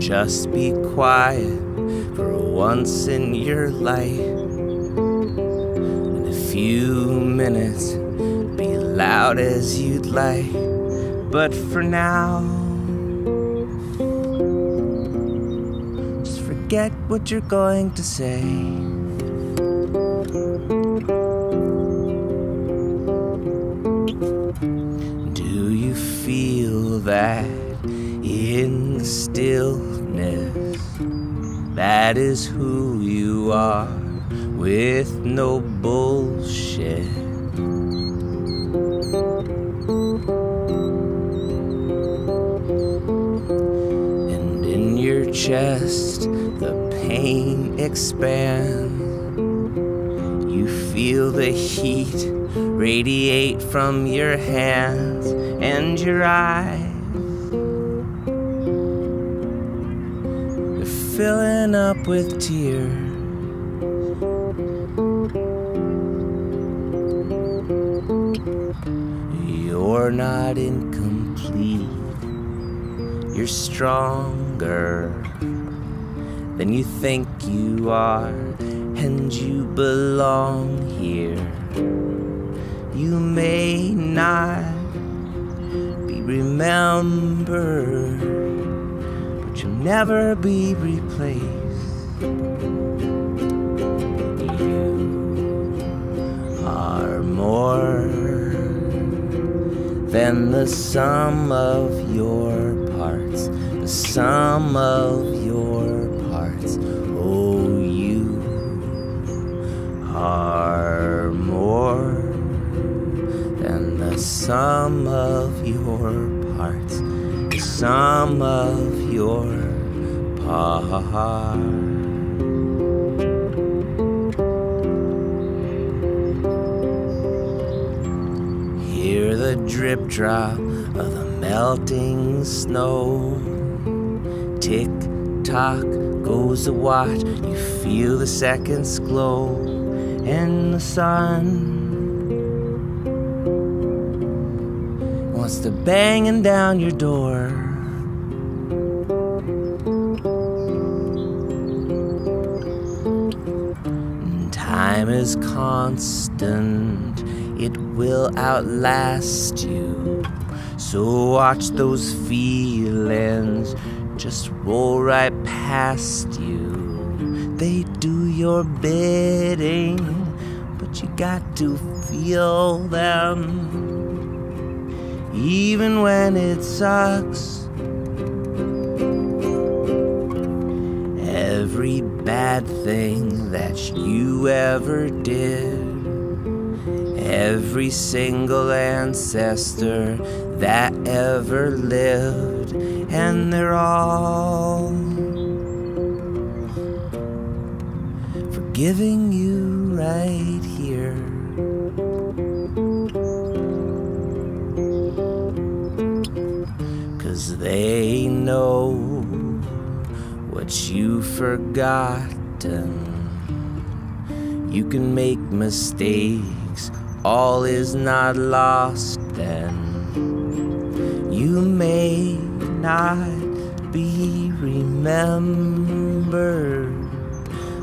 Just be quiet for once in your life. In a few minutes, be loud as you'd like. But for now, just forget what you're going to say. Do you feel that in the stillness? That is who you are, with no bullshit. And in your chest, the pain expands. You feel the heat radiate from your hands and your eyes. Filling up with tears. You're not incomplete. You're stronger than you think you are, and you belong here. You may not be remembered, you'll never be replaced. You are more than the sum of your parts, the sum of your parts. Oh, you are more than the sum of your parts, the sum of your part. Hear the drip drop of the melting snow. Tick tock goes the watch. You feel the seconds glow in the sun. Wants to banging down your door. Time is constant, it will outlast you. So watch those feelings just roll right past you. They do your bidding, but you got to feel them, even when it sucks. Every bad thing that you ever did, every single ancestor that ever lived, and they're all forgiving you right here. Cause they know what you've forgotten. You can make mistakes, all is not lost then. You may not be remembered,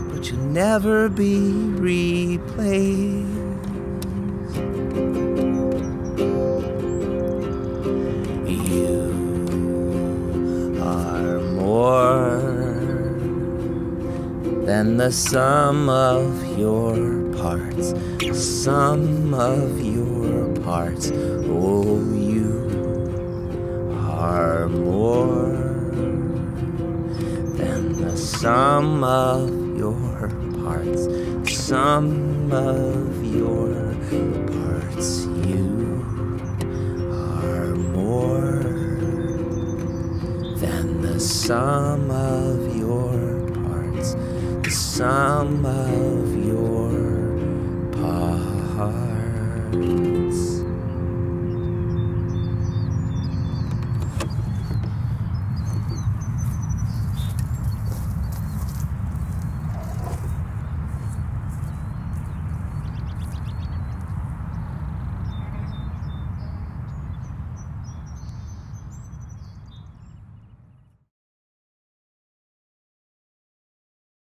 but you'll never be replaced. You are more than the sum of your parts, the sum of your parts. Oh, you are more than the sum of your parts, the sum of your parts. You are more than the sum of your parts, the sum of your parts.